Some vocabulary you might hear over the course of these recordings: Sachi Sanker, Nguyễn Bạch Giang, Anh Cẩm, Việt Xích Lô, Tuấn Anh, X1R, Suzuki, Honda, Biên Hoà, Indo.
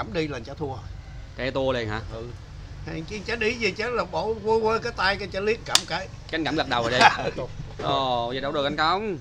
Cẩm đi là chả thua. Cái thua liền hả? Ừ. Chứ chả đi gì chả là bộ quơ quơ cái tay cái chả liếc Cẩm cái. Anh Cẩm gật đầu rồi đi. Ồ, vậy đâu được anh Cẩm.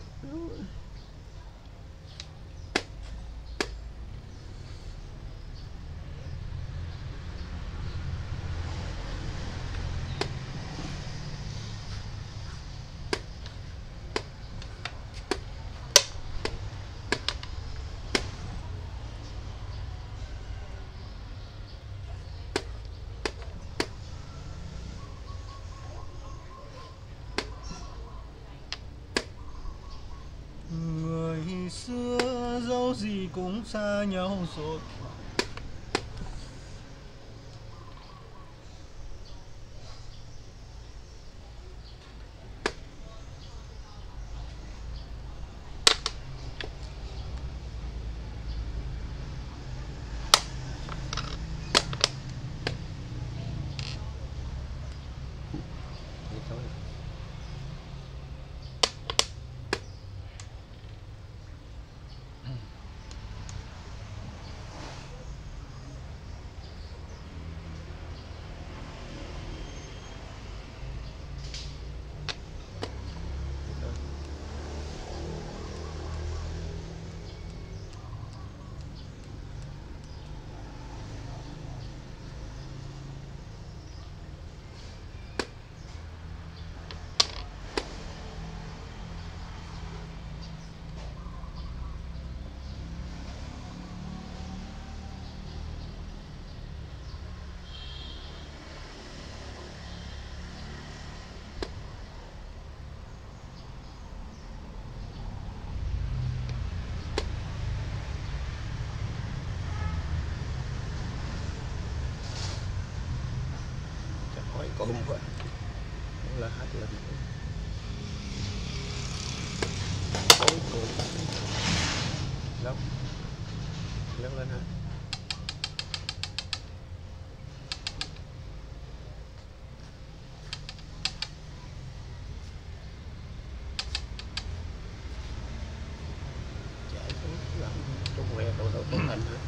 Cũng xa nhau rồi. Cũng vậy, cũng là hát lên cuối cùng lóc lóc lên ha. Chạy xuống làm trung quẹt đồ đồ tốt hình ha.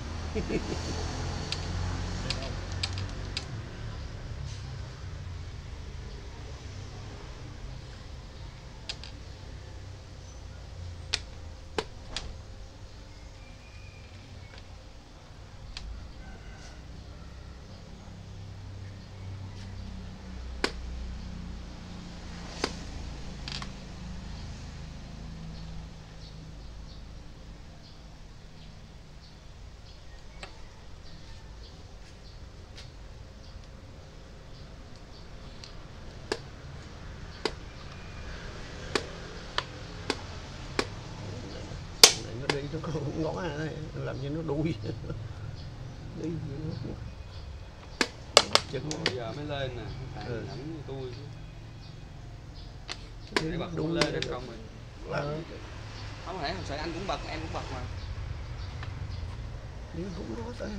Nó cũng ngó này, làm cho nó đuôi đi chừng bây giờ mới lên nè, ừ. Tôi để bật đuôi lên em không rồi không lẽ hồi anh cũng bật em cũng bật mà nếu cũng nói tới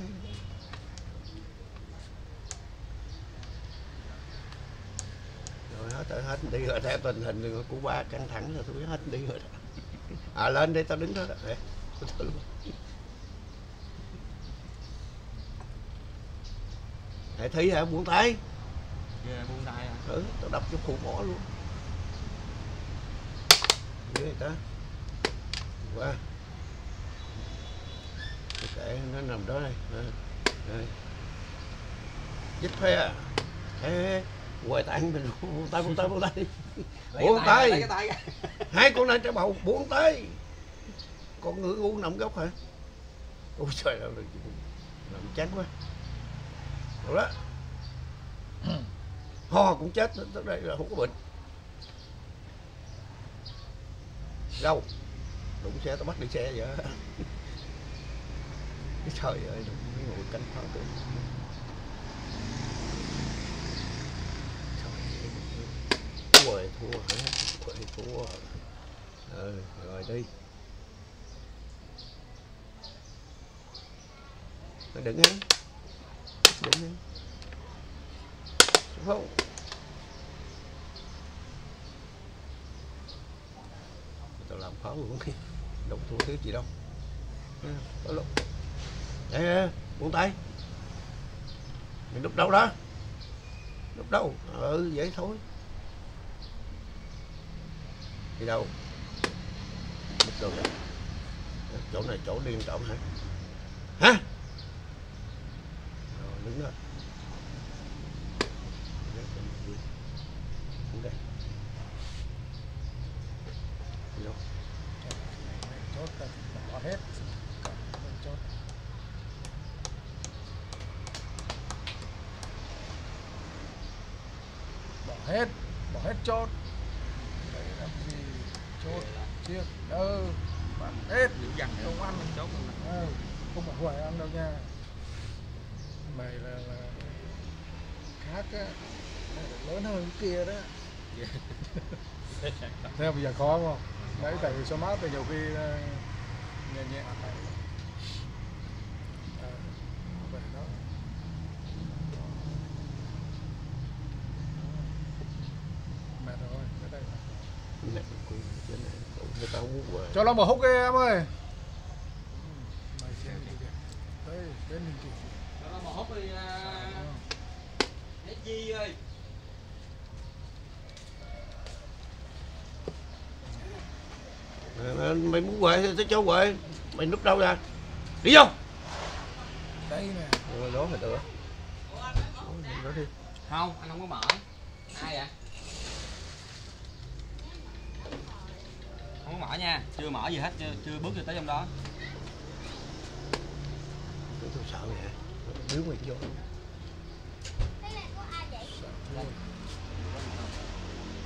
rồi hết đi rồi theo tình hình rồi của ba căng thẳng là tôi hết đi rồi đó. À lên đây tao đứng đó đây. Thầy thấy hả buông tay? Dạ yeah, buông tay à. Ừ, tao đập cho khổ bỏ luôn. Dưới này ta. Qua. Kệ nó nằm đó đây. Đây. Dứt thuê à. Ê. Quay tay mình buông tay buông tay hai con này trái bầu buông tay con ngựa uống nằm gốc hả? Ôi trời ơi làm chán quá rồi đó ho cũng chết tới đây là không có bệnh đâu đụng xe tao bắt đi xe vậy trời ơi đụng mấy người canh pháo tôi thua ừ, rồi đi đừng ăn đúng không tao làm khó luôn đâu thua thứ gì đâu tao lúc Buông tay. Mình đúc đâu đó. Đúc đâu. Ừ vậy thôi. Đi đâu? Đúc đâu đó. Chỗ này chỗ điên trọng hả? Hả? Rồi đứng đó. Đứng đây. Đi đâu? Chốt ta bỏ hết. Chốt. Bỏ hết chốt. Đấy làm gì? Chốt chiếc đâu. Hết dặn không ăn cháu à, không phải hoài ăn đâu nha mày là khác á, lớn hơn cái kia đó thế bây giờ khó không đấy tại vì số mát thì nhiều khi nhẹ nhẹ cho nó mở hút đi em ơi. Cho nó mở hút đi. Hết chi ơi. Mày muốn quậy tới chỗ quậy. Mày núp đâu ra? Đi vô. Đấy nè. Rồi đó là được. Không, anh không có mở. Ai vậy? Không mở nha, chưa mở gì hết, chưa bước tới trong đó. Tôi sợ vậy, đứng mình vô. Đây là của ai vậy?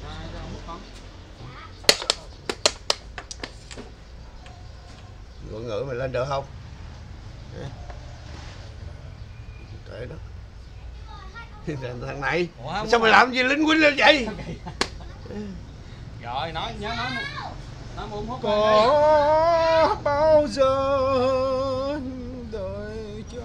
Ai đâu hút con? Ngựa ngựa mày lên được không? Trời đất. Thằng này, sao mày làm gì lính quýnh lên vậy? Rồi nói nhớ nói một. Có bao giờ đợi cho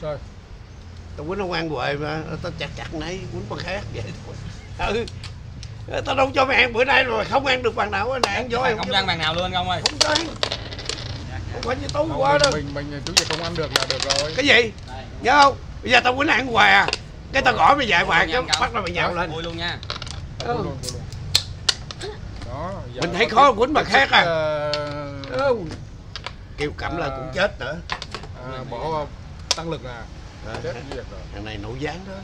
trời tao quýnh không ăn hoài mà tao chặt chặt nãy quýnh bằng khác vậy thôi. Ừ tao đâu cho mày ăn bữa nay rồi không ăn được bàn nào nè ăn vô không ăn bàn nào luôn không ơi không chơi. Không phải như tối qua đâu. Mình chủ không ăn được là được rồi. Cái gì? Đây, nhớ không? Bây giờ tao quýnh ăn hoài à. Cái tao gọi mày về hoài chứ bắt nó mày nhào lên. Vui luôn nha. Vui luôn. Đó, giờ mình thấy khó quýnh mà khác à. Kiều Cẩm là cũng chết nữa. Bỏ tăng lực à. Chết rồi. Thằng này nổi dáng đó.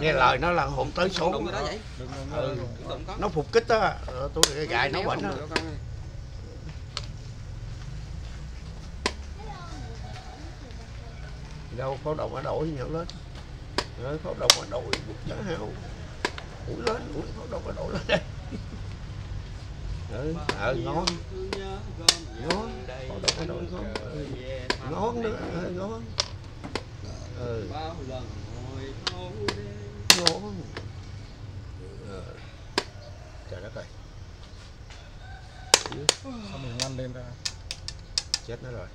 Nghe lời nó là hồn tới số. Nó phục kích đó. Tôi gài nó bệnh đó. Đâu pháo đồng mà đổi nhậu lên, pháo đồng mà đổi buộc chả hao, ủi pháo đồng mà đổi lên đây, ngon, pháo đồng mà đổi ngon nữa, ngon, ngon, trời đất ơi, sao mình nhanh lên ra, chết nó rồi,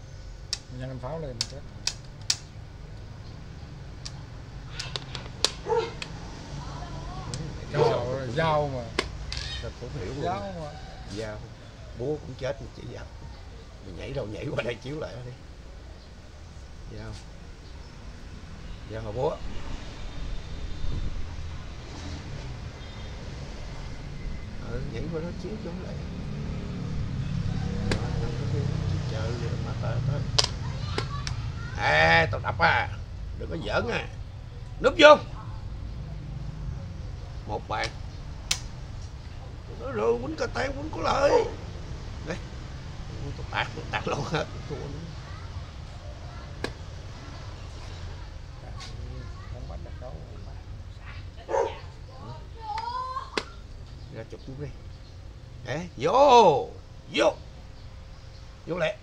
mình nhanh pháo lên chết. Dao mà thật cũng hiểu luôn. Dao búa cũng chết chỉ dao. Mình nhảy đâu nhảy qua đây chiếu lại đi. Dao hả búa. Nhảy qua đó chiếu chống lại. Trời mà tao thôi. À tao đập à. Đừng có giỡn à. Núp vô. Một bạn. Rồi quýnh cà tán quýnh có lợi đấy tôi tạt luôn hết ra chụp đi để vô lẹ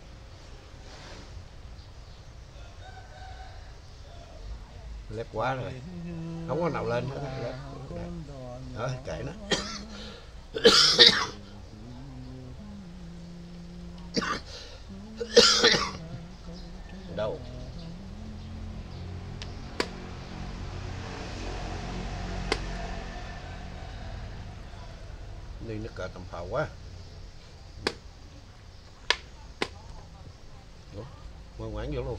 lép quá rồi không có nào lên hết rồi kệ nó. Đâu Nên nó cả tầm phào quá. Đó, ngoan ngoãn vô luôn.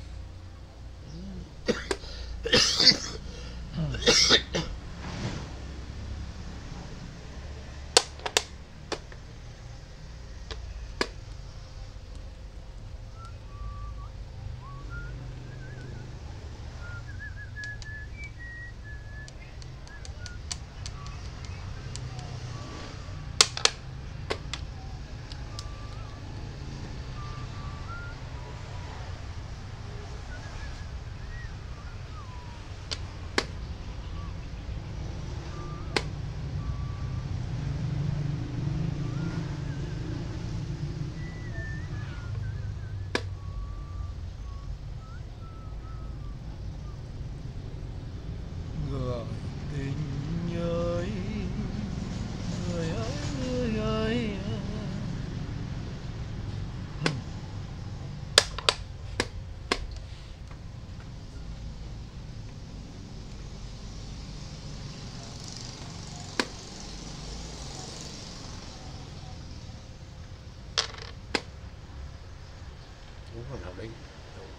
Con nào đi,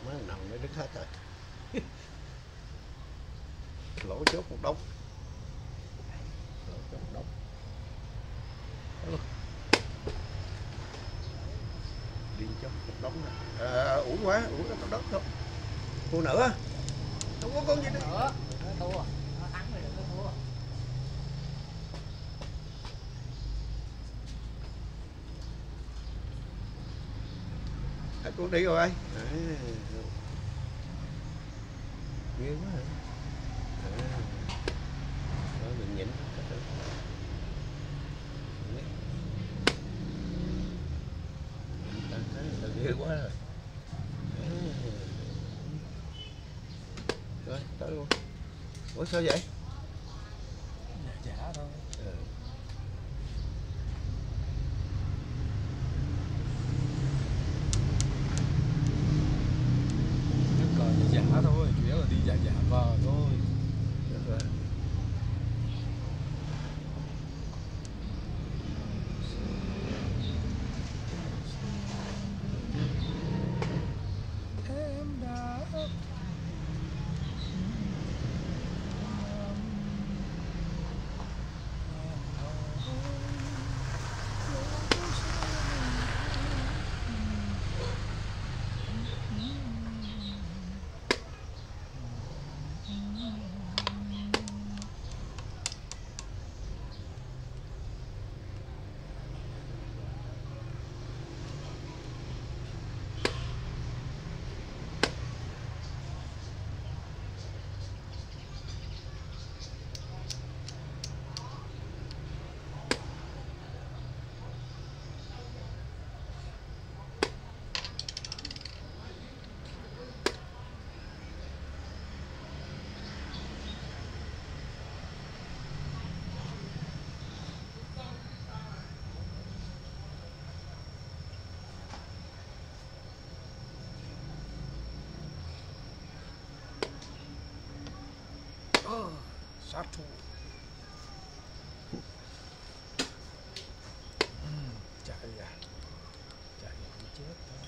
má nằm nó đứt hết rồi. Lỗ chốt một đống. Lỗ chốt một đống. Đi chốt một đống nè. À, uổng quá, uổng nó con đất thôi. Thua nữa. Không có con gì nữa. Thua. Con đi rồi. Ghê quá hả? Đó, mình nhịn. Ghê quá rồi. Rồi, tới luôn. Ủa sao vậy? Chả thôi. Sát thủ. Chạy à. Chạy cũng chết thôi.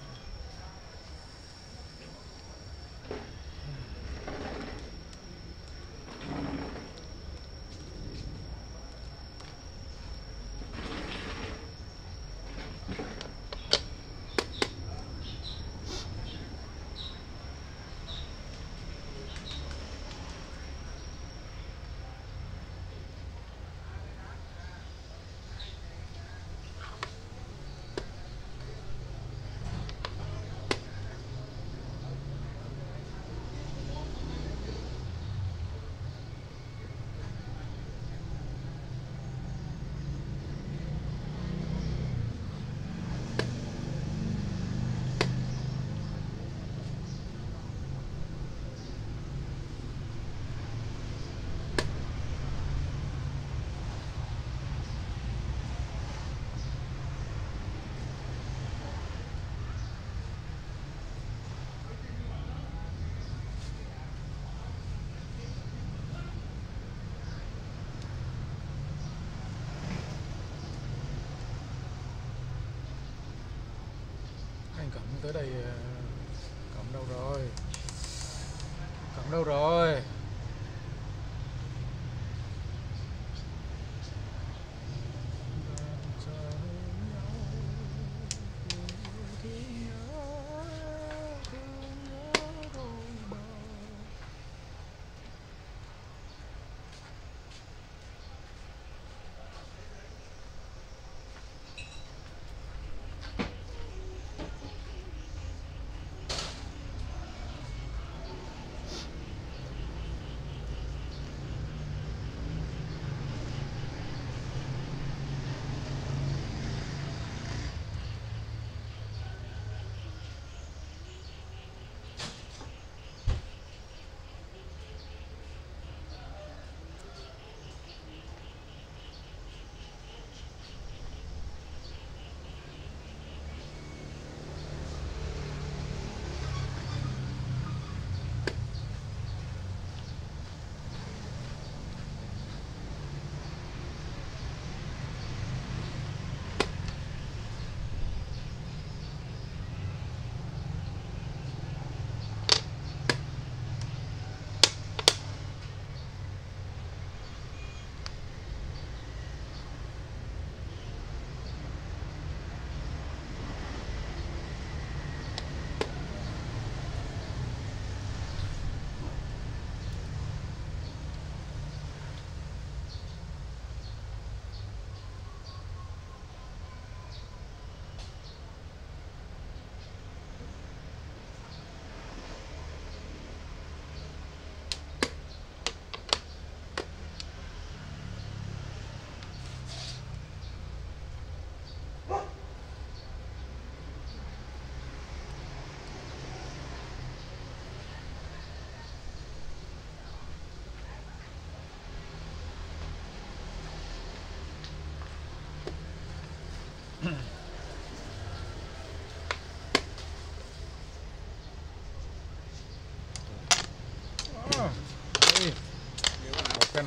tới đây. Cẩm đâu rồi? Cẩm đâu rồi?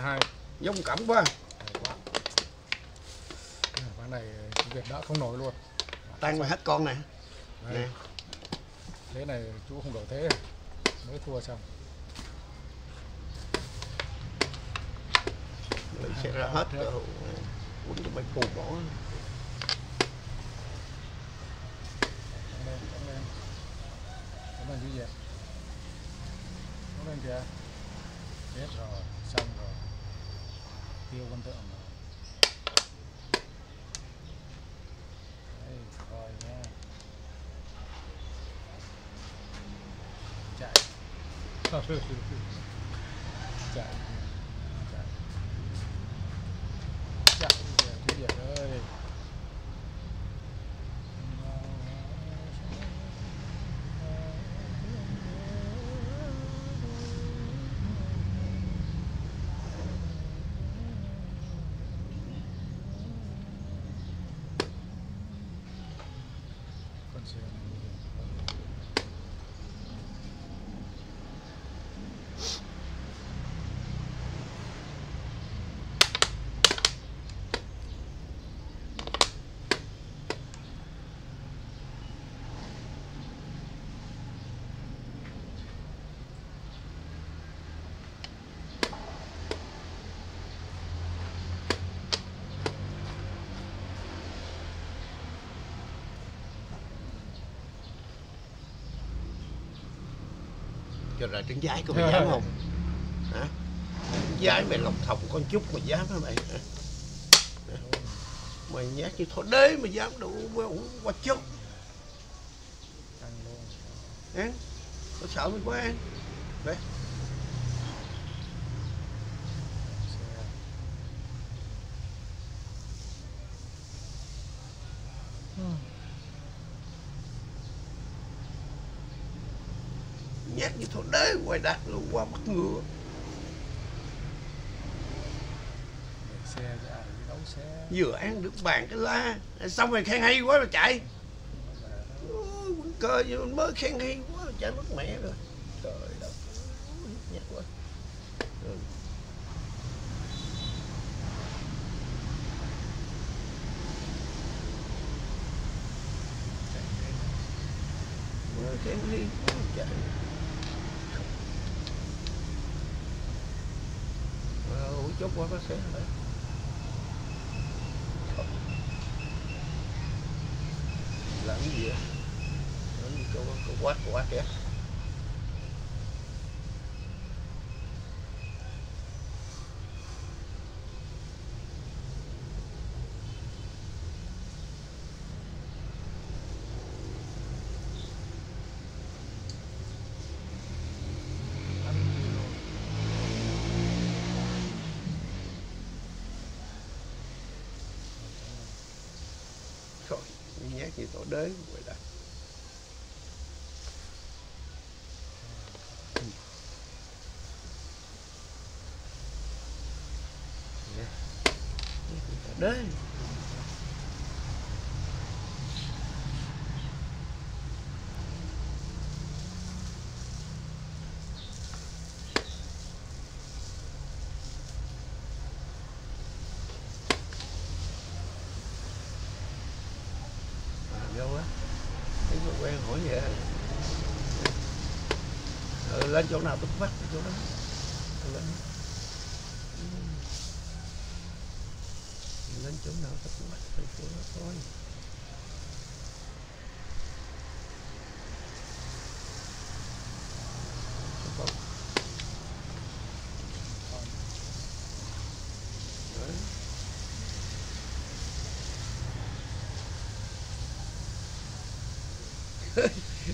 Hai giống Cẩm quá. Ván này Việt đã không nổi luôn. Tan qua hết con này. Nè. Thế này chú không đổi thế mới thua xong. Mình sẽ ra hết rồi. Uống cho mấy cù bỏ. Cảm ơn chú Việt. Cảm ơn kìa. Hết rồi, xong rồi. Tiêu con tượng rồi. Đấy, coi nha. Chạy. Chạy. Chạy. Chạy kìa, chú Việt ơi. Rồi trứng giái của mày dám không? Hả? Trứng giái mày lòng thòng con chút mày dám hả mày? Mày nhát như thôi đế mày dám đủ qua chút. Ăn, có sợ mày quá ăn. Đấy. Nhát như thổ đế ngoài đạt luôn qua bắt ngựa. Vừa ăn được bàn cái la, xong rồi khen hay quá rồi chạy. Cơ gì mới khen hay quá chạy mất mẹ rồi. Trời đất, nhát quá. Em đi chạy. Ủa chốt qua bác sĩ hả? Làm cái gì vậy? Cô quát kìa. Nhát như tổ đế vậy đó. Tổ đế. Lên chỗ nào tôi bắt chỗ đó. Lên chỗ nào tôi cũng bắt phải chỗ đó thôi.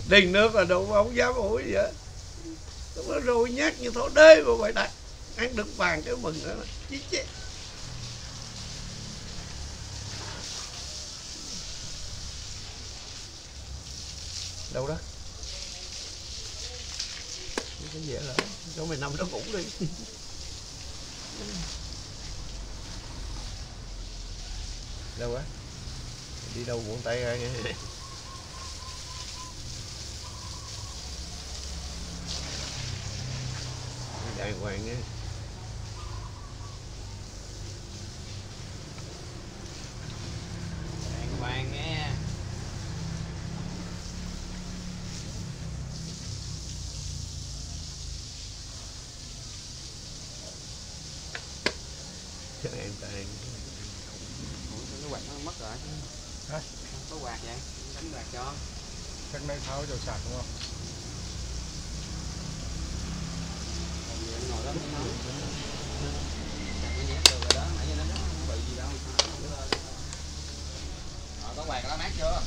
Đình nước là đâu không dám ủi vậy. Nó rồi nhát như thổ đê mà vậy đặt ăn được vàng cái mừng nữa chí chết. Đâu đó cái dễ là chỗ mày nằm đó ngủ đi. Đâu á đi đâu buông tay ra nghe. Đàng hoàng nha. Đàng hoàng nha. Chắc em tại em. Nó quạt nó mất rồi. Hả? Nó quạt vậy. Đánh quạt cho. Chắc đang tháo dầu sạc đúng không? Có quạt nó mát chưa?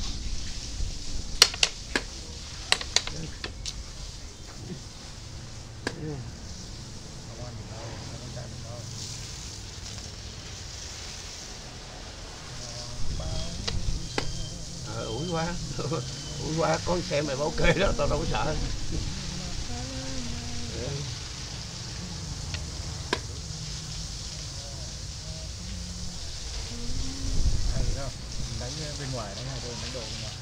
Ủi quá, ủi quá có xe mày báo kê đó, tao đâu có sợ. Bên ngoài đó nha, tôi đánh đồ bên ngoài.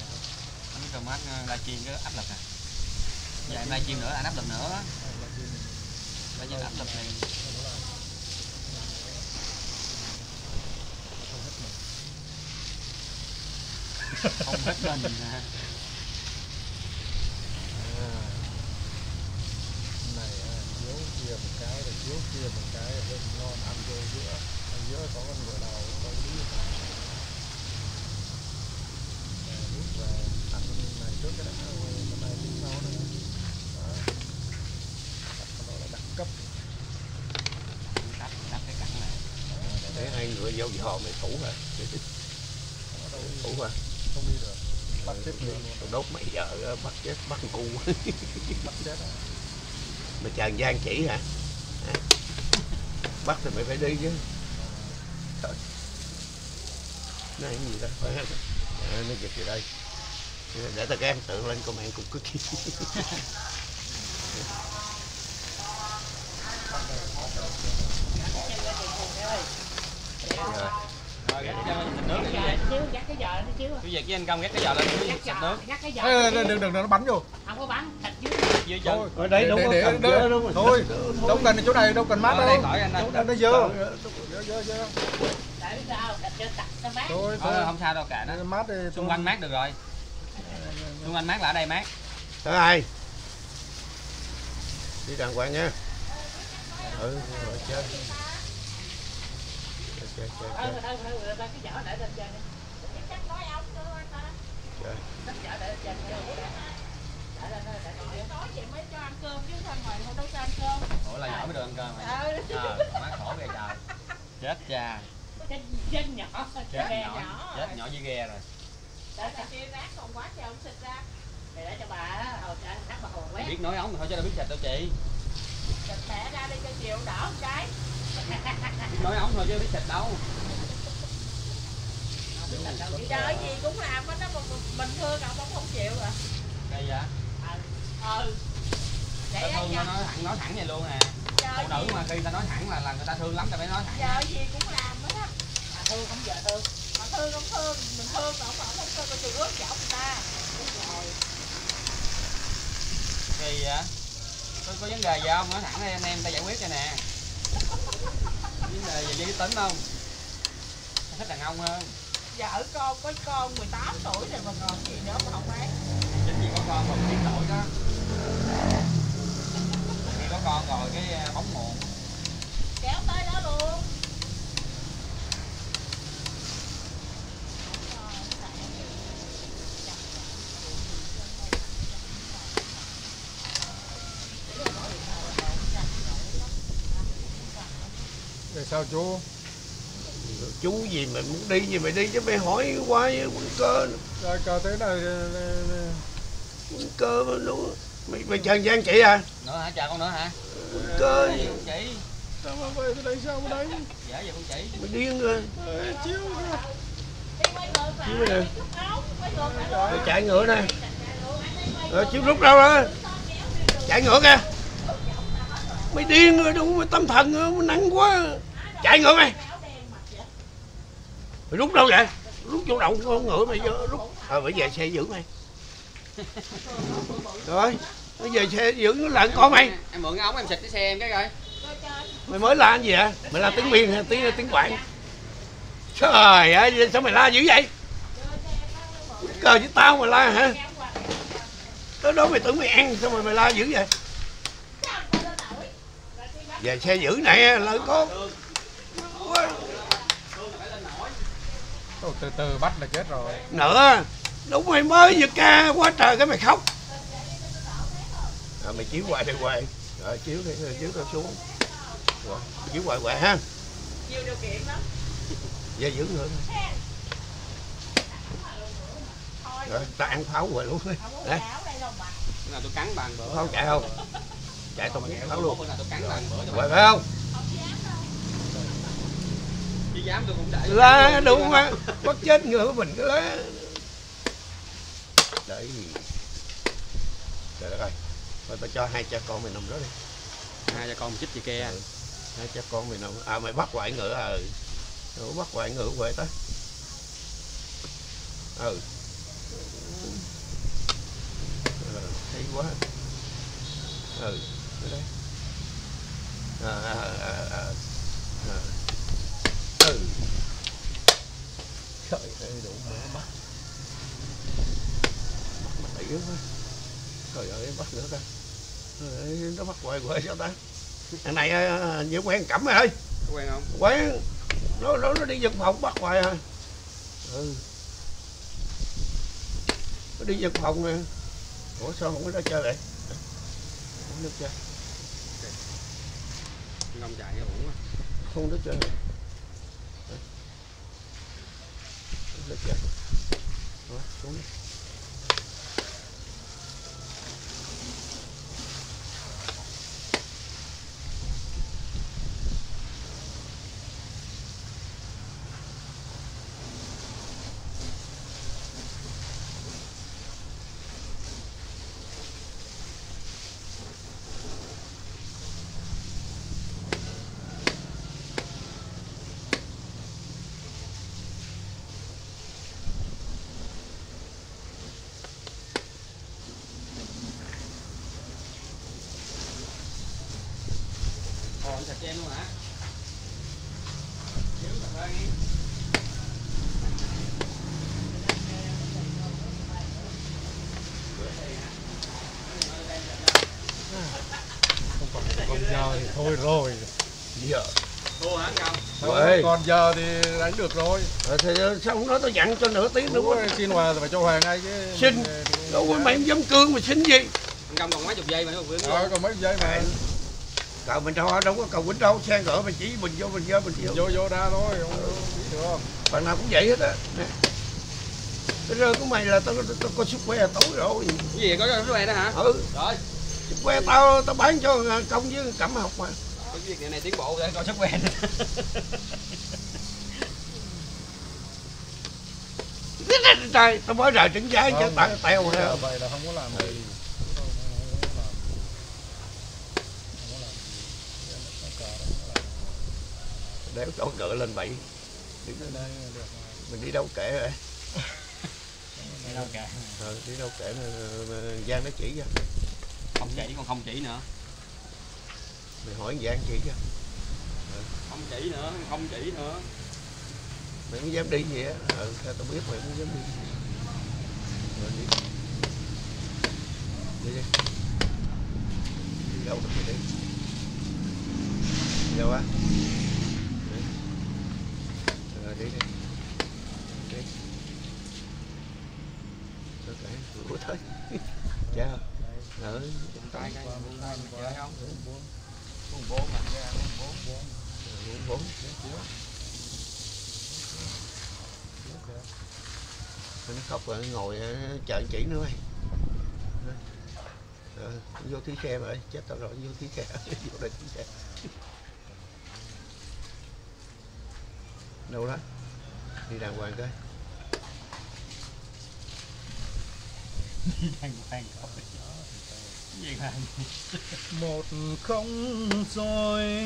Anh Cẩm anh livestream cái áp lực nè. Giờ em livestream nữa, anh áp lực nữa. Bây giờ áp lực này. Không hết mình nè. Này chiếu kia một cái, rồi chiếu kia một cái, rồi ngon ăn vô giữa. Ở giữa có con ngựa đầu, con lý. Trước cái này sau này đặt cấp đặt cái cạnh này để hai người vô giò mày thủ hả? Thủ hả? Không đi được. Bắt chết luôn. Đốt mày vợ bắt chết bắt cu. Bắt chết à? Mày tràn gian chỉ hả? Bắt thì mày phải đi chứ. Trời. Này cái gì đó? Nó giật gì đây? Để tao em tự lên comment cũng cứ kia. Bây giờ cái anh công gắt cái giò lên cái giò. Đừng nó bắn vô. Không có bắn, dưới chân. Ở đấy đúng không? Thôi, đâu cần chỗ này đâu cần mát đâu. Nó dơ. Tại sao? Mát. Không sao đâu cả nó. Xung quanh mát được rồi. Xung quanh mát là ở đây mát. Tới ai đi đàng hoàng nha. Ừ, ngồi chơi. Ủa là nhỏ mới được ăn cơm hả? Má khổ ghê trời. Chết cha. Chết nhỏ. Chết nhỏ với ghe rồi. Để là kia rác còn quá trời ông xịt ra. Để để cho bà á, rác bà hồn quét. Biết nói ống thôi chứ đâu biết xịt đâu chị. Xịt mẹ ra đi cho chiều đỏ một cái. Nói ống thôi chứ biết xịt đâu. Trời gì cũng làm á, nó bình thường ông không chịu à. Đây vậy? Ừ. Để thương nó nói thẳng vậy luôn nè. Phụ nữ mà khi ta nói thẳng là người ta thương lắm, ta phải nói thẳng. Trời gì cũng làm hết á. Mà thương không giờ thương. Mà thương không thương, mình thương mà không thương coi chừng ướt chảo người ta. Đúng rồi. Kỳ vậy? Có vấn đề gì không? Nói thẳng đây anh em ta giải quyết cho nè. Vấn đề về giới tính không? Thích đàn ông hơn. Vợ con có con 18 tuổi rồi mà còn gì nữa mà không ấy. Chính vì có con mà biến đổi đó. Khi có con rồi cái bóng muộn. Kéo tới đó luôn. Rồi sao chú? Chú gì mà muốn đi gì mày đi chứ mày hỏi quá với quân cơ. Rồi cờ tới đây quân cơ mà nó mày chờ gian chị à? Nữa hả? Chờ con nữa hả? Quân cơ gì con chị? Sao mà về tới đây sao mà đấy? Dạ vậy con chị. Mày điên rồi. Chiếu rồi. Chiếu mới được. Rồi chạy ngựa nè. Rồi chiếu rút đâu đó. Chạy ngựa kìa. Mày điên rồi đúng, mày tâm thần rồi, mày nặng quá. Chạy ngựa mày. Mày rút đâu vậy? Rút chỗ đậu con ngựa mày vô rút. Rồi bây giờ xe giữ mày. Rồi, bây giờ xe giữ nó là con mày. Em mượn cái ống em xịt cái xe em cái coi. Mày mới la anh gì vậy? Mày la tiếng Biên hay tiếng Quảng? Trời ơi, sao mày la dữ vậy? Cờ với tao mày la hả? Tới đó mày tưởng mày ăn sao mà mày la dữ vậy? Về xe giữ này là con. Từ từ bắt là chết rồi. Nữa, đúng mày mới vừa ca quá trời cái mày khóc. Rồi mày chiếu hoài đi hoài. Rồi chiếu đi, chiếu tao xuống. Rồi, chiếu hoài hoài ha. Nhiều điều kiện lắm. Về giữ nữa. Rồi, ta ăn pháo hoài luôn đi. Đây. Là tôi cắn bằng bữa. Không chạy không? Chạy tao mày pháo luôn. Hoài phải không? Dám tôi cũng la đúng mà bắt chết người của mình cứ lá đấy. Trời đất ơi, thôi tao cho hai cha con mày nằm đó đi. Hai cha con mày chích gì kia. Ừ. Hai cha con mày nằm à, mày bắt hoại ngựa à. Ừ, bắt hoại ngựa về tới. Ừ thấy quá. Ừ ở đây ừ. Trời ơi đủ nữa bắt. Bắt mày yếu quá. Trời ơi bắt nữa ta. Nó bắt hoài hoài sao ta. Thằng này như quen Cẩm mày ơi. Quen không? Quen. Nó đi dân phòng bắt hoài à. Ừ. Nó đi dân phòng nè. Ủa sao không có ra chơi vậy? Uống nước chơi. Ngông chạy nó uống quá. Không nước chơi. Được rồi. Rồi, xuống đi. Sạch cho em luôn hả? Chiếu sạch ra đi. thôi rồi. Giờ thua hả anh Cẩm? Còn giờ thì đánh được rồi. Thì xong đó tôi dặn cho nửa tiếng nữa. Xin hòa phải cho hòa ngay chứ. Xin. Đâu có mấy giấm cương mà xin gì? Anh Cẩm còn mấy chục giây mà nó còn mấy giây mà. Cậu mình đâu có cầu quýnh đâu, xe gỡ mình chỉ mình vô. Vô ra thôi, không biết được không? Bạn nào cũng vậy hết á. Cái rơi của mày là tao có sức khỏe tối rồi. Cái gì có sức khỏe đó hả? Ừ. Rồi. Sức khỏe tao bán cho công với Cẩm học mà. Cái việc này tiến bộ rồi, coi sức khỏe. Trời, tao mới rời trứng giá cho tao tèo ha. Vậy là không có làm gì. Đéo chỗ cỡ lên 7. Mình đi đâu kể rồi. Đi đâu kể. Đi đâu kể Giang nó chỉ cho. Không chỉ còn không chỉ nữa. Mày hỏi Giang chỉ cho. Không chỉ nữa, không chỉ nữa. Mày không dám đi gì á. Sao tao biết mày không dám đi. Rồi đi. Đi đi. Đi đâu được đi. Đi đâu á? Đi đi. Đi. Sao kệ, rủa thôi. Chà. Nở, chân tay cái. Chơi không? 44 mà. 44. Nó khóc rồi, ngồi chờ chỉ nữa mày. Vô thí xe rồi, chết tao rồi, vô thí xe. Vô đây thí xe. Đâu đó đi đàng hoàng coi. Đi đàng hoàng coi. Gì vậy? 1-0 rồi.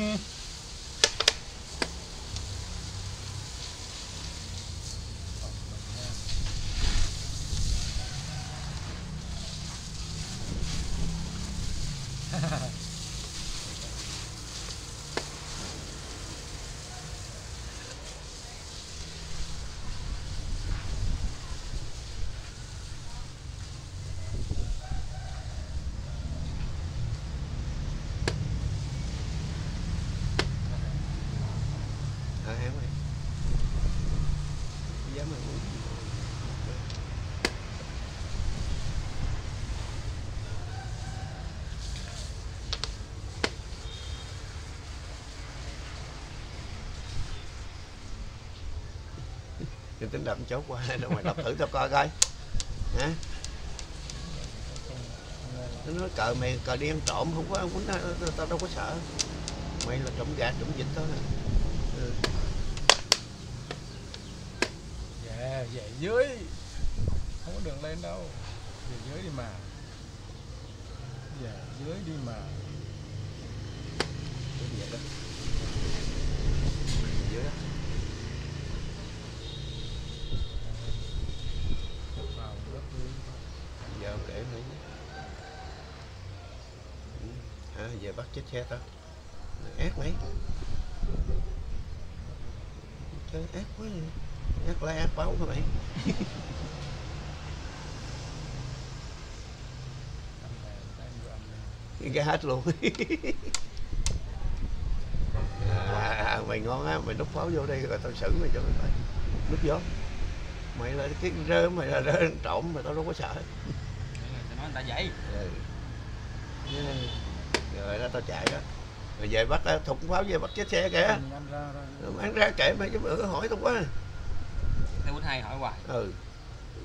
Đừng tính đập chốt qua đâu mày, đập thử tao coi coi hả? Nó nói cờ mày cờ đi ăn trộm không có quýnh, tao đâu có sợ mày là trộm gà trộm vịt thôi. Dạ về dưới không có đường lên đâu, về dưới đi mà, về dưới đi mà, về đó, về dưới đó. Về bắt chết xe tao. Ác mấy. Chơi ác quá vậy. Ác la ác báo các bạn. Cái hát luôn. Mày ngon á, mày đút pháo vô đây rồi tao xử mày cho mày coi. Đút vô. Mày là cái rơ, mày là rơ trộm mà tao đâu có sợ. Tao nói người ta vậy. Rồi đó tao chạy đó. Rồi về bắt thùng pháo về bắt chết xe kìa. Ăn ra kệ mày chứ bữa hỏi tao quá. Tao muốn hay hỏi hoài. Ừ.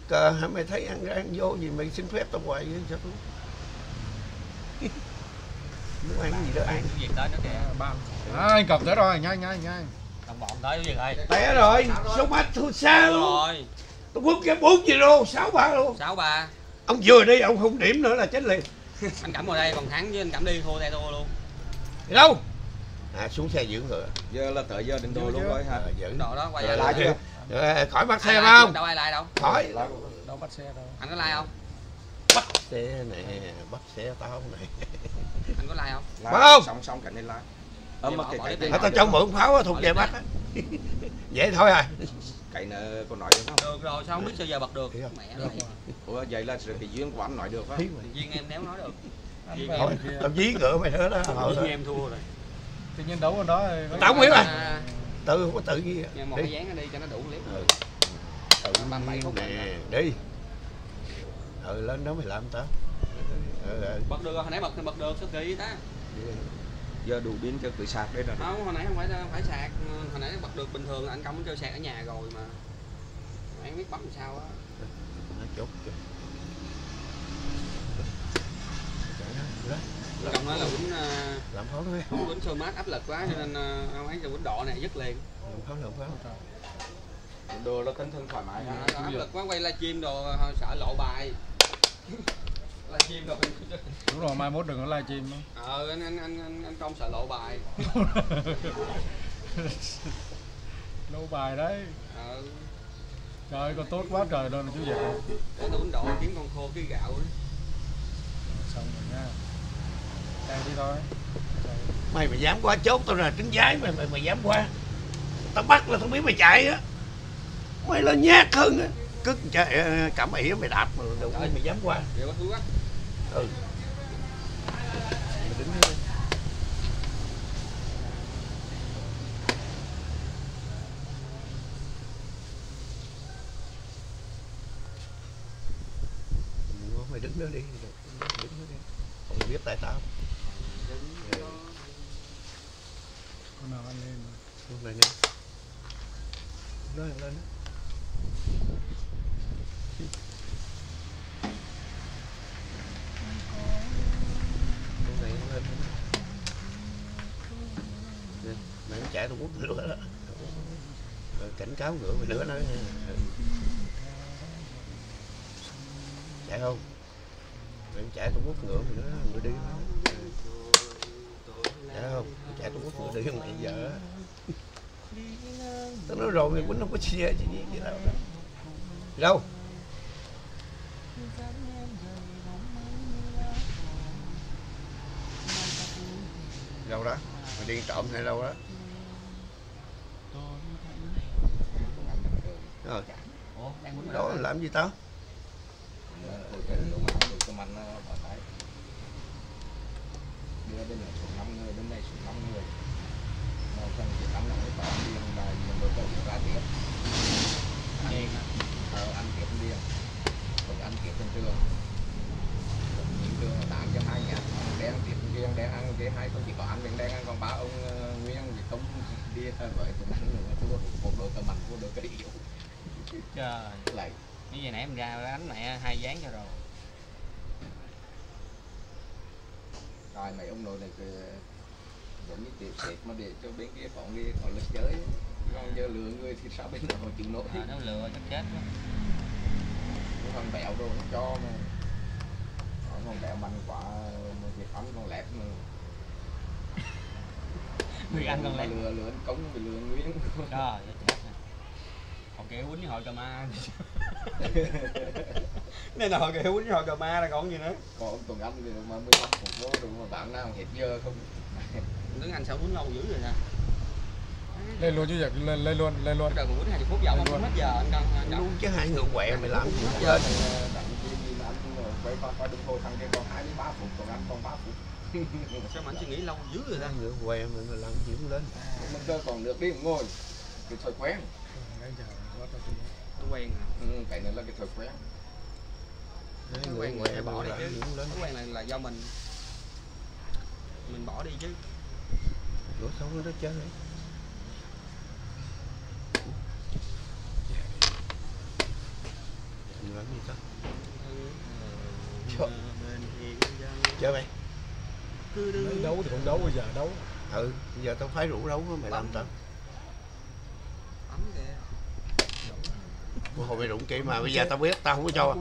Cờ hả mày thấy ăn ra ăn vô gì mày xin phép tao hoài vậy sao tao. Muốn ăn gì đó ăn. Cái gì tới nó kìa. Anh Cẩm tới rồi, nhanh. Đồng bọn tới cái gì rồi. Té rồi, số mắt thua sao. Rồi. Tao quất cái 4 gì đâu, 6-3 luôn. 6-3. Ông vừa đi ông không điểm nữa là chết liền. Anh Cẩm vào đây còn thắng với anh Cẩm đi thua tay tôi luôn. Đi đâu? À xuống xe dưỡng rồi. Giờ là tới giờ định đua luôn rồi hả? Dưỡng đồ đó quay lại chưa? Khỏi bắt xe không? Đâu ai lại đâu. Khỏi. Đâu bắt xe đâu. Anh có lai không? Bắt xe này, bắt xe tao này. Anh có lai không? Không. Xong cạnh đây lai. Tao cho mượn pháo thuộc về bắt. Vậy thôi à. Cậy nợ con nội được không? Được rồi, sao không biết sao giờ bật được. Mẹ rồi. Ủa vậy là sự duyên của anh nội được á. Duyên em nếu nói được. Thôi, tao dí ngựa mày nữa đó. Duyên em thua rồi. Tự nhiên đủ con đó rồi. Tao không hiểu rồi. Tự có tự gì vậy? Một cái dán nó đi cho nó đủ clip. Tự 37 khúc này. Đi. Ừ lên đó mày làm tao. Bật được hồi nãy bật được sao kỳ vậy ta? Giờ đủ biến cho tự sạc đây rồi. Không, hồi nãy không phải sạc, hồi nãy bật được bình thường là anh Cẩm chơi sạc ở nhà rồi mà. Anh biết bấm làm sao á. Nó chốt. Cẩm nói là quýnh làm khó thôi. Không quýnh sơ mát áp lực quá cho nên ông ấy là quýnh độ này dứt liền. Làm khó rồi. Đồ nó tính thân thoải mái ha. Áp lực quá quay livestream đồ sợ lộ bài. Livestream đâu. Đúng rồi, mai mốt đừng có livestream nữa. Anh Công sợ lộ bài. Lộ bài đấy. Trời ơi, con tốt quá trời đơn chú vậy. Để tôi độ kiếm con khô cái gạo đấy. Xong rồi nha. Đây đi thôi. Mày mà dám qua chốt tao là trứng giái mày dám qua. Tao bắt là tao biết mày chạy á. Mày là nhát hơn á. Cứ Cẩm ỉa mày đạp mà đừng mày dám qua. Vậy bắt quá. Ừ. Mày đứng đây. Mày đứng đó đi. Không biết tại tao. Con nào anh lên mà. Con này nha. Đó lên đó. Con này nó lên. Mày nó chạy tao quất nữa đó. Rồi cảnh cáo ngựa mày nữa nữa. Chạy không? Mày chạy tôi quốc ngựa mày nữa, mày đi. Chạy không? Mày chạy tôi quốc ngựa đi mày giờ á. Tao nói rồi mày quýnh không có xe gì gì đâu. Đâu? Đâu đó? Mày đi trộm hay đâu đó? Rồi. Đó làm gì tao? Đưa bên này xuống 5 người, bên này xuống 5 người. Màu xanh thì 5 người và anh điên đài mình đối tượng ra tiếp. Anh kiếp điên. Còn anh kiếp trên trường. Còn những trường là 8 cho 2 nhá. Đen tiếp riêng, đen ăn cái hai không chỉ có anh mình đen ăn còn ba ông Nguyên thì không đi với tụi anh nữa. Tôi một đội cờ mạnh của đội cái điệu. Trời. Lại. Như vậy nãy em ra đánh mẹ hai dáng cho rồi. Rồi mấy ông nội này giống như tiệp xếp mà để cho bên kia bọn đi họ lực giới. Còn giờ lừa người thì sao bên họ chịu nổi. Nó lừa chắc chết đó. Cái con bẹo đồ nó cho mà. Con bẹo mạnh quả việc ấm con lẹp mà. Người ăn con lẹp. Lừa anh Cống bị lừa Nguyễn. Đó chết nè. Họ kêu quýnh với hội cà ma. Nên là họ kêu quýnh với hội cà ma là còn gì nữa. Còn ông Tuần Anh thì mà 15 phút vô rồi mà bạn nào hệt dơ không. Tuấn Anh sao quýnh lâu dữ rồi nè. Lên luôn chứ giật, lên luôn. Trời quýnh 20 phút dầu không quýnh hết giờ anh Cân. Luôn chứ hai người quẹo mày làm gì hết lên. Đặng kia đi là anh quay coi đừng thôi thằng kia còn 23 phút, còn anh còn 3 phút. Sao mà anh suy nghĩ lâu dữ rồi ta. Người quẹo mày làm gì cũng lên. Mình cơ còn được đi ngồi. Cái thói quen. Nó quen hả? Ừ, tại nên là cái thói quen. Nó quen người ta bỏ đi chứ. Nó quen là do mình. Mình bỏ đi chứ. Lửa sống nó đó chết đấy. Mình làm gì ta? Chơi mày. Nói đấu thì không đấu bây giờ đấu. Ừ, bây giờ tao phải rủ đấu mày làm tao. Hồi mày đụng kỹ mà bây giờ tao biết tao không có cho.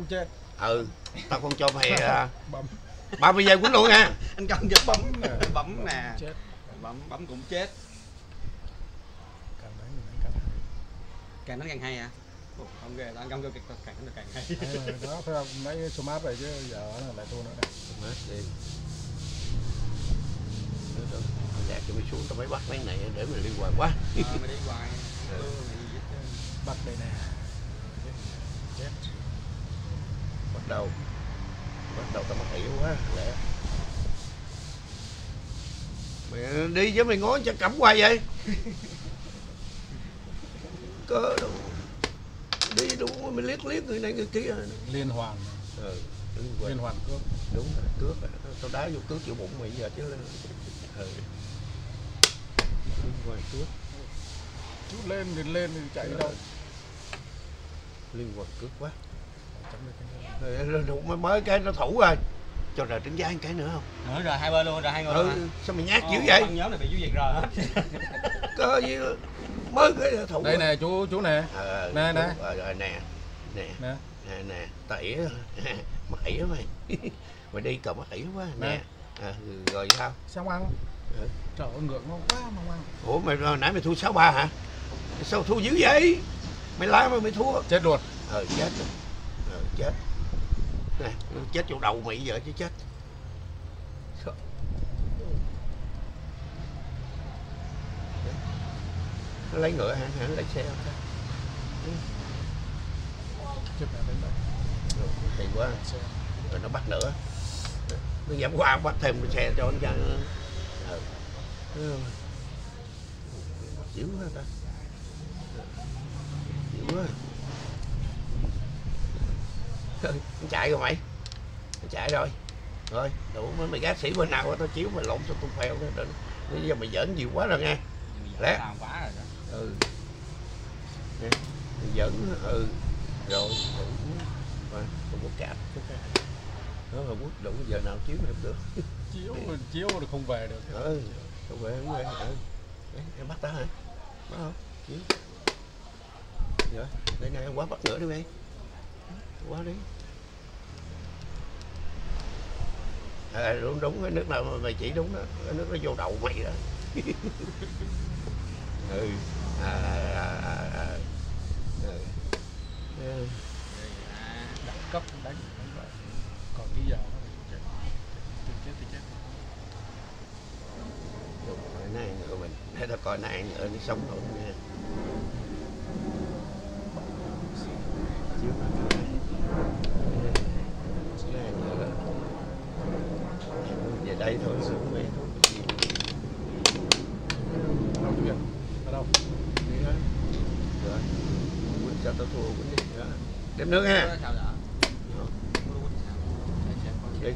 Ừ, tao không cho mày 30 giây quýnh luôn nha. Anh Cẩm giật bấm nè. Bấm cũng chết. Càng đánh càng hay hả? Không ghê, anh Cẩm kêu càng đánh càng hay. Đó, phải không? Mấy số map này chứ giờ nó lại thua nữa đây. Để cho mày xuống tao mới bắt mấy này để mày đi hoài quá. Mày đi hoài. Bắt đây nè. Bắt đầu tao mất hiểu quá lẽ Mẹ đi với mày ngồi chắc cẩm hoài vậy. Cơ đâu. Đi đúng mày liếc liếc người này người kia. Liên hoàn. Ừ. Liên hoàn cướp. Đúng rồi, cướp rồi. Tao đá vô cướp vô bụng mày giờ chứ. Ừ. Liên hoàn cướp. Chút lên thì chạy đâu. Liên hoàn cướp quá. Mới cái nó thủ rồi. Cho rồi trứng giá cái nữa không? Nữa rồi, hai bên luôn, rồi hai người ừ, luôn. Sao mày nhát dữ vậy? Băng nhóm này bị dữ dệt rồi hết. Cơ gì mới cái thủ. Đây rồi. Nè, chú nè. À, nè, nè. Rồi nè. Nè. Nè. Nè, tẩy mày á mày. Mày đi cầm mày quá nè. Nè. À, rồi sao? Sao không ăn? Ừ. Trời ơi ngược ngon quá mà không ăn. Ủa mày nãy mày thua 6-3 hả? Sao thua dữ vậy? Mày la mà mày thua. Chết luôn. Ờ chết rồi. Chết nè, chết vô đầu mày giờ chứ chết. Nó lấy ngựa hả? Hả? Lấy xe hả? Chết mẹ bên đây. Thì quá rồi nó bắt nữa. Nó giảm qua bắt thêm cái xe cho nó ra. Dữ quá ta. Dữ quá. Chạy rồi mày. Chạy rồi. Rồi, đủ mày gác sĩ bên nào đó, tao chiếu mày lộn cho tao phèo nữa. Bây giờ mày giỡn nhiều quá rồi nghe. Lẽ. Ừ. Mày giỡn ừ. Rồi, đủ cạp. Nó mà quất đủ giờ nào chiếu mày không được. Chiếu rồi không về được. Ừ, không về không về. Em bắt tao hả? Bắt không? Chiếu. Rồi, đây này em quá bắt nữa đi mày. Quá đi. À, đúng đúng cái nước nào mà mày chỉ đúng đó, cái nước nó vô đầu mày đó. Ừ. Đẳng cấp đánh vậy. Còn cái giờ nó chết. Đúng rồi, nó ăn ngựa mình. Thế tao coi nó ăn ngựa nó sống rồi nha. Về đây thôi xuống mẹ thôi. Đâu chú kìa? Ở đâu? Đi đó. Rồi. Quýnh sao tao thua quýnh đi. Đó. Đem nước ha. Sao vậy? Đi.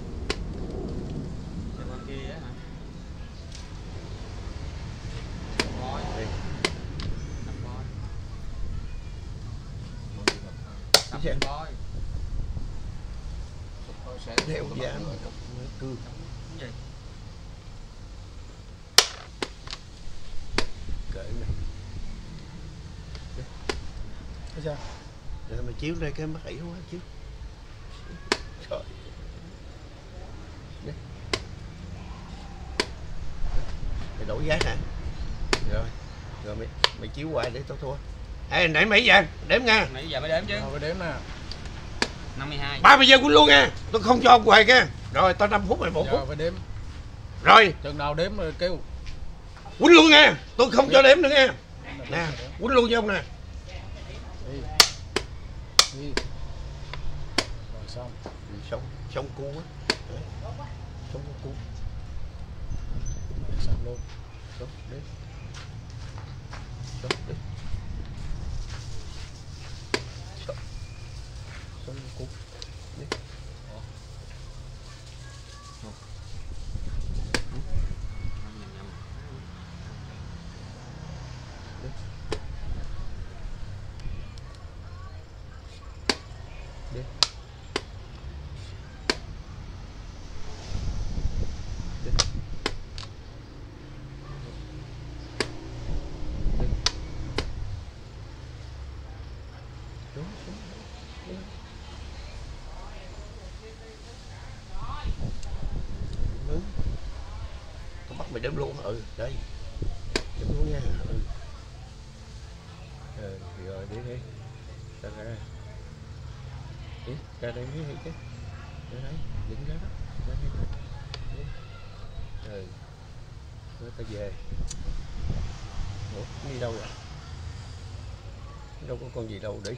Xem con kia á hả? Đi. Tập bói. Tập bói. Sẽ theo dán rồi cương. Vậy. Cởi này. Thế sao? Rồi mà chiếu đây cái mắt ỉ quá chứ. Trời. Đấy. Mày đổi giá nè. Rồi. Rồi mày chiếu hoài để tao thua. Ê nãy mấy giờ? Đếm nha. Nãy giờ mới đếm chứ. Rồi mới đếm nè. 52. 30 giây cũng luôn nha. Tôi không cho ông hoài nha. Rồi tao 5 phút rồi 1 giờ phút. Phải đếm. Rồi, chừng nào đếm rồi kêu. Quýnh luôn nha. Tôi không cho đếm nữa nha. Nè, quýnh luôn cho ông nè. Đi. Đi. Rồi xong. Đi xong, xong cu á. Xong cu. Xong luôn. Xong đếm. Xong đếm. Xong cục. Đi. Đi. Mày đếm luôn, ừ, đây. Đếm luôn nha, ừ. Rồi, đi đi. Ra ra. Đi, ra đây đi chứ. Ra đây, đỉnh ra đó. Ra đây đó. Đi. Ừ. Rồi, ta về. Ủa, đi đâu vậy? Đâu có con gì đâu, đi.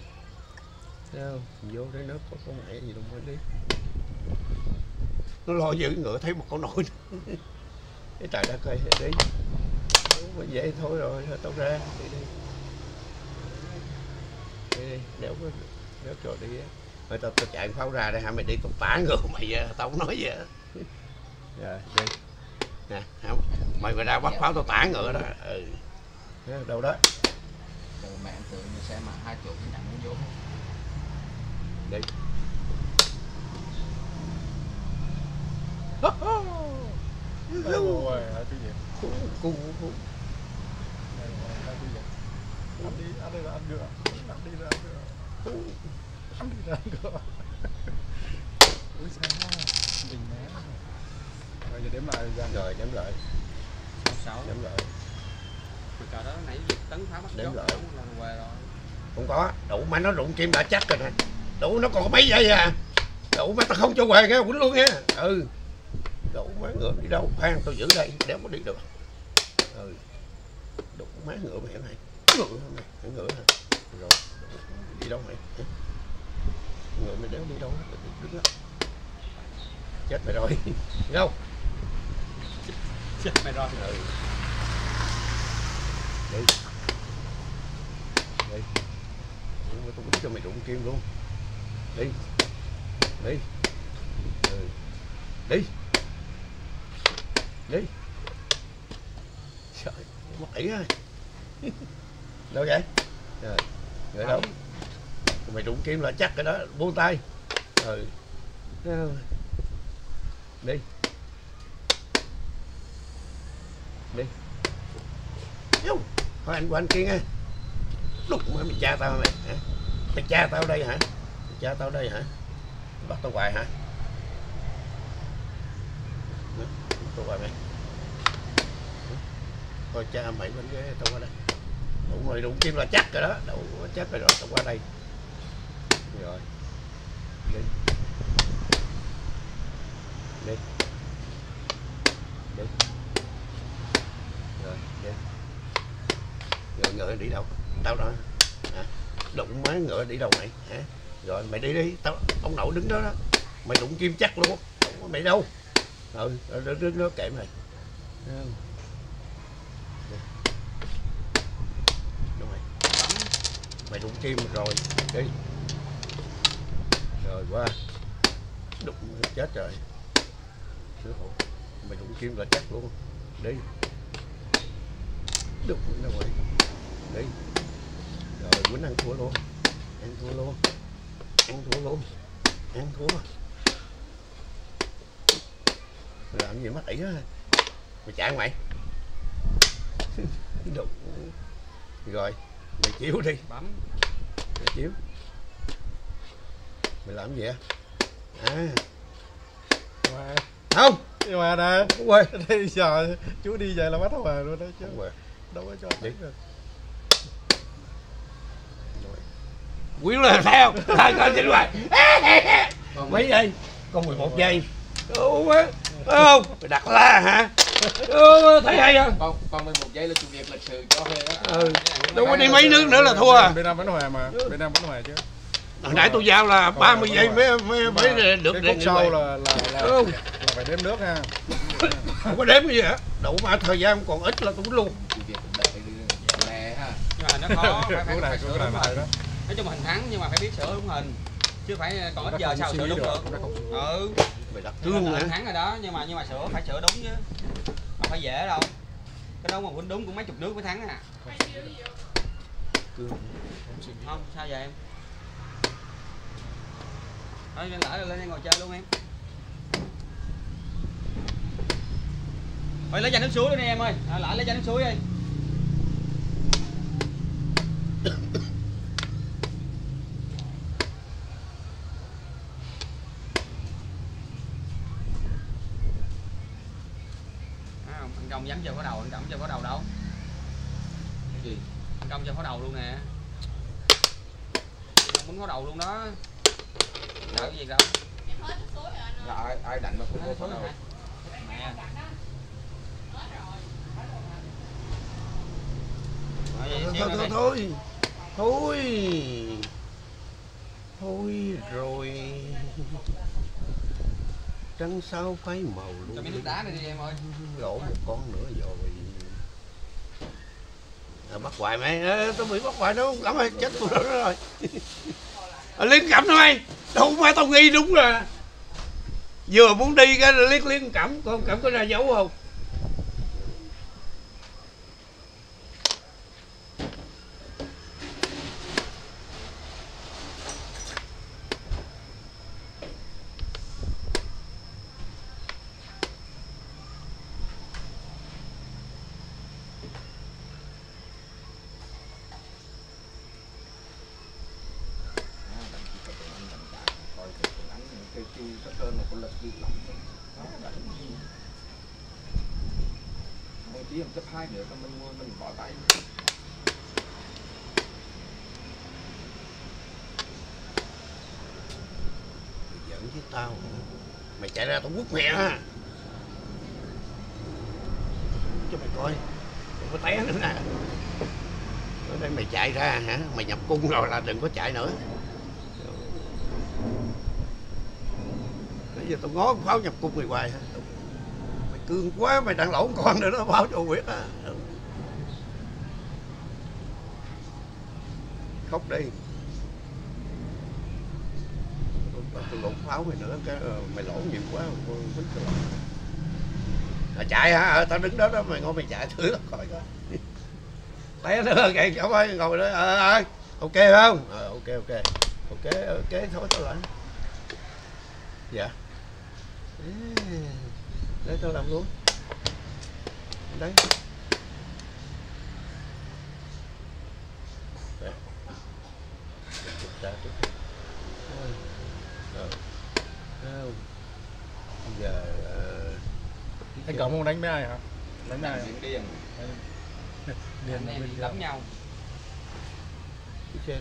Thấy không? Vô đấy nước có con mẹ gì đâu, đi. Nó lo giữ ngựa thấy một con nổi. cái trời đất ơi, đi đúng vậy thôi rồi, tao ra đi nếu trời đi mày, tao chạy pháo ra đây hả, mày đi tao tả người mày, tao không nói gì hết. Dạ, đi nè, không mày mà ra bắt pháo tao tả người đó. Ừ, đâu đó từ mẹ em tự như xe mà 20 nặng nó vô đi. Rồi hả chú Diệp? Cú. Anh đi, anh đây là anh đưa. Anh đi ra anh đưa. Anh đi ra anh đưa. Ui sao bình nén. Rồi giờ đếm lại ra. Rồi đếm lại. 6. Đếm lại. Cái cờ đó nãy Diệp tấn pháo bắt chốt. Đếm lại. Không có, đủ mà nó rụng chim đã chắc rồi nè. Đủ nó còn có mấy vậy à. Đủ mà tao không cho về nghe, quýnh luôn nha. Ừ. Đủ má ngựa đi đâu, khoan tôi giữ đây, đéo có đi được. Ừ. Đủ má ngựa mẹ này. Ngựa hả? Rồi. Đi đâu mày? Ngựa mày đéo đi đâu đó. Chết mày rồi. Đâu? Chết mày rồi. Ừ. Đi. Đi. Tôi muốn cho mày đụng kim luôn. Đi. Đi. Ừ. Đi. Đi. Trời, mất ỉ rồi. Đâu vậy? Rồi, người đâu? Mày đụng kim là chắc cái đó, buông tay. Ừ. Đi. Đi. Vô. Thôi anh qua anh kia nghe. Đụng mà mày cha tao mày hả? Mày cha tao đây hả? Mày cha tao đây hả? Mày bắt tao hoài hả? Tao qua mày. Thôi cha mày bên ghế tao qua đây. Đúng rồi, đụng kim là chắc rồi đó, đụng chắc rồi, tao qua đây. Rồi. Đi. Đi. Đi. Rồi, đi. Rồi ngựa đi đâu? Tao đó. Hả? Đụng má ngựa đi đâu mày? Hả? Rồi mày đi đi, tao ông nội đứng đó đó. Mày đụng kim chắc luôn. Đụng mày đâu? Ừ, đứng nó kệ mày. Mày đụng kim rồi, đi. Rồi qua. Đụng chết rồi. Mày đụng kim là chắc luôn. Đi. Đụng đâu rồi. Đi. Rồi muốn ăn thua luôn. Ăn thua luôn. Ăn thua luôn. Ăn thua. Làm gì mất ỉ đó. Mày chạy mày. Đụng. Rồi. Mày chiếu đi. Bấm. Mày chiếu. Mày làm gì vậy? À. Hòa. Không. Hòa nè. Quê. Đi giờ chú đi về là bắt Hòa luôn đó chứ. Hòa. Đâu có cho đi. Quyến là sao? Thôi con xin Hòa. Mấy giây? Con 11 giây. Ủa quá. Không. Mày đặt la hả? Ừ, thấy hay không? Còn 11 giây là chủ Việt lịch sử cho hay đó. Ừ. Đúng có đi mấy nước nữa là thua à. Bên Nam vẫn hòa mà, bên Nam vẫn hòa chứ. Hồi nãy tôi giao là 30 giây mới được. Cái sau là phải đếm nước ha. Không có đếm cái gì hả? Đủ mà thời gian còn ít là cũng luôn. Chủ Việt cũng đợi nè ha. Nhưng mà nó khó, phải sửa đúng hình. Nói chung hình thắng nhưng mà phải biết sửa đúng hình. Chứ phải còn ít giờ sao sửa đúng được. Ừ. Hình thắng rồi đó nhưng mà sửa phải sửa đúng chứ. Không phải dễ đâu. Cái đó mà quýnh đúng cũng mấy chục nước mới thắng à. Không, sao vậy em? Thôi lên lỡ lên đây ngồi chơi luôn em. Thôi lấy chai nước suối luôn đi em ơi. À, lỡ lấy chai nước suối đi. Công dám chơi pháo đầu, anh Cẩm chơi pháo đầu đâu? Cái gì? Anh Công chơi pháo đầu luôn nè. Anh muốn pháo đầu luôn đó. Sợ cái gì đâu? Là ai đánh mà pháo pháo đầu? Mẹ. Thôi rồi. trắng sao phái màu luôn. Cho miếng nước đá này đi em ơi. Lỗ một con nữa rồi. À, bắt hoài mày, tao bị bắt hoài đâu, lắm rồi, chết tôi nữa rồi. Liên Cẩm thôi mày, đâu phải tao nghi đúng rồi. Vừa muốn đi cái Liên Cẩm, con Cẩm có ra dấu không? Chạy ra tao quất mẹ ha, cho mày coi, đừng có té nữa nè. Ở đây mày chạy ra hả, mày nhập cung rồi là đừng có chạy nữa. Bây giờ tao ngó pháo nhập cung mày hoài hả, mày cương quá, mày đang lộn con nữa đó, báo cho biết á. Khóc đi. Tôi lộn pháo mày nữa, cái mày lộn nhiều quá mà chạy hả? Tao đứng đó đó, mày ngồi mày chạy thử lắm coi coi. Té nữa kìa, chỗ ơi, ngồi đó, ok không? Ok, thôi tao lại. Dạ. Để tao làm luôn. Đấy. Giờ anh Cẩm không đánh với ai hả? Đánh ai hả? Điền. Điền này lắm nhau. Trên.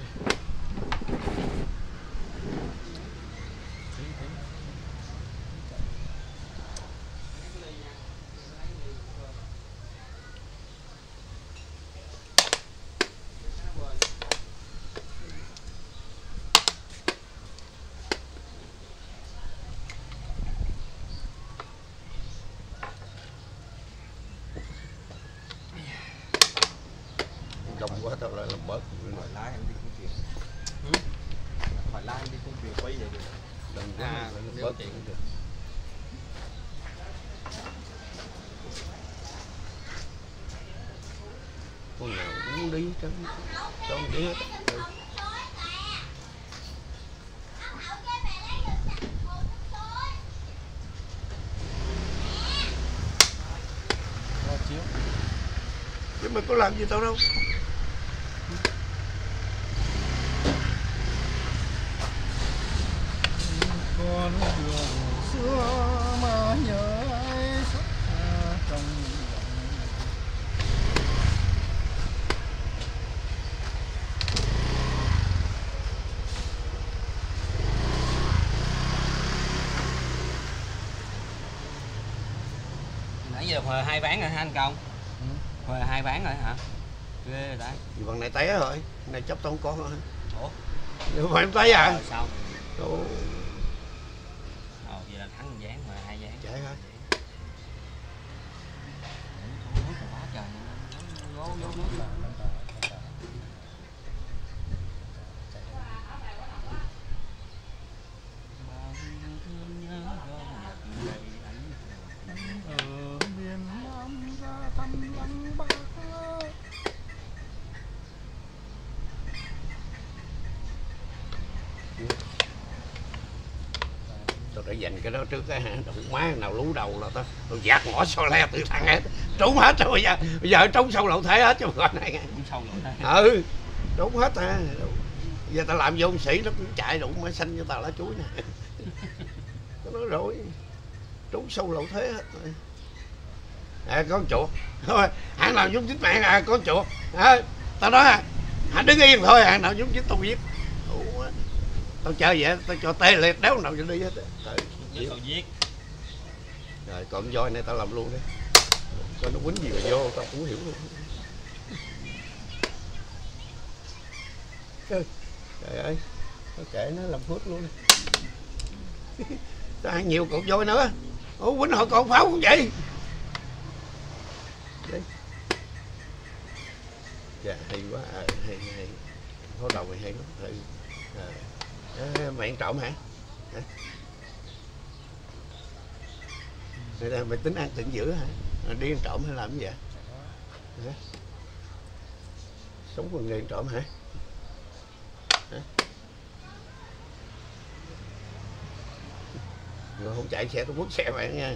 Chứ mày có làm gì tao đâu. Con đường xưa mà nhớ ai trong nãy giờ hồi hai ván rồi hả anh Cẩm? Hồi hai ván rồi hả? Ghê rồi đấy. Còn này té rồi, này chấp tao không có nữa. Ủa? Nếu mà em té à? Rồi sao? Đâu. Vậy là thắng ván mà hai ván. Chạy hả? Dành cái đó trước cái đụng má nào lú đầu là tao giạt ngõ so le tự thằng hết trốn hết rồi. Bây giờ trốn sâu lậu thế hết chứ gọi này trốn hết à. Giờ tao làm vô ông sĩ nó cũng chạy đụng mới xanh cho tao lá chuối nè. Tao nói rồi trốn sâu lậu thế hết rồi. Con chuột thôi, hạng nào nhúng dính mạng à con chuột tao nói hạng đứng yên thôi, hạng nào nhúng dính tao giết. Tao chơi vậy, tao cho tê liệt đéo nào cho đi hết. Tao giết. Rồi còn voi này tao làm luôn đi. Coi nó quýnh gì mà vô, tao cũng hiểu luôn. Trời ơi, tao kệ nó làm phút luôn đi. nhiều cột voi nữa. Ủa Quýnh hội còn pháo cũng vậy. Dạ hay quá, hay pháo đầu này hay lắm. Mày ăn trộm hả? Mày tính ăn tịnh dữ hả? Đi ăn trộm hay làm cái gì vậy? Hả? Sống bằng nghề ăn trộm hả? Hả? Rồi không chạy xe tôi quất xe bạn nha.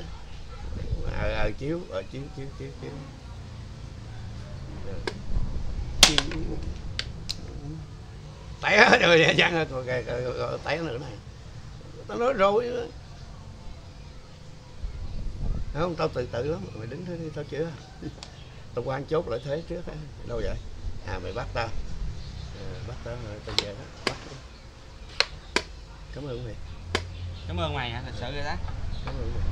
Chiếu. Tẩy hết rồi nè, chăng rồi tẩy nữa này. Tao nói rồi. Không, tao tự lắm, mày đứng thế đi, tao chữa. Tao quan chốt lại thế trước á. Đâu vậy? À mày bắt tao. Bắt tao rồi tao về đó, bắt. Cảm ơn mày. Cảm ơn mày hả? Thật sự rồi đó. Cảm ơn mày.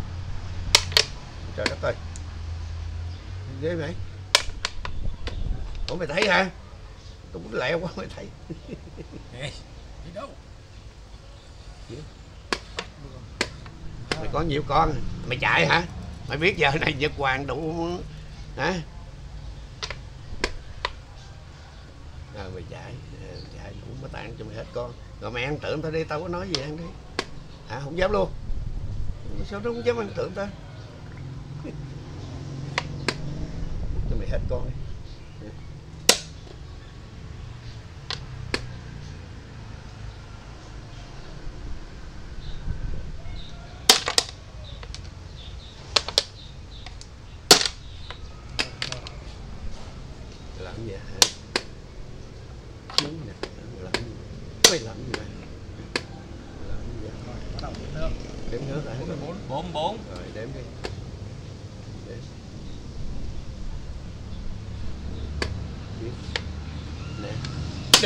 Trời đất ơi. Ghê mày. Ủa mày thấy hả? Tôi cũng lẹ quá mày thấy. Ê, đi đâu? Mày có nhiều con, mày chạy hả? Mày biết giờ này Nhật Hoàng đủ hả? À, mày chạy đủ mới tặng cho mày hết con. Rồi mày ăn tưởng tao đi, tao có nói gì ăn đi. À, không dám luôn. Sao nó không dám ăn tưởng tao? Cho mày hết con đi.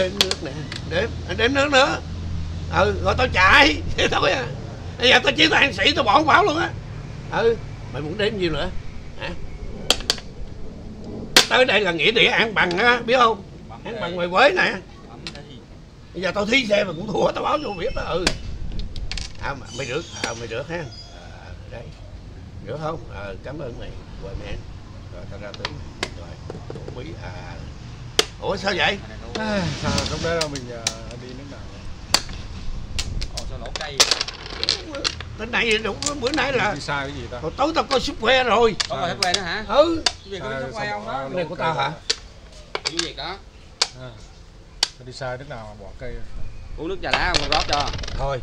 Đếm nước nè, đếm nước nữa. Ừ, rồi tao chạy. Thôi à. Bây giờ tao chỉ tao ăn sĩ, tao bỏ pháo luôn á. Ừ, mày muốn đếm nhiêu nữa hả? Tới đây là nghĩa địa an bằng á, biết không? An bằng ngoài Quế nè. Bây giờ tao thí xe mà cũng thua, tao báo vô biết đó. Ừ. À, mày được ha. À, đây. Được không? À, cảm ơn mày. Rồi mẹ. Rồi tao ra tướng. Rồi. Quý à. Ủa sao vậy? À, sao lúc đó đâu mình đi nước nào? Ồ sao lỗ cây vậy? Tính này đúng bữa nãy là sai cái gì ta? Hồi tối tao coi súp que rồi. Có coi súp que nữa hả? Ừ. Cái này của tao hả? Cái gì đó. À. Tao đi sai nước nào mà bỏ cây. Uống nước trà đá không rót cho. Thôi.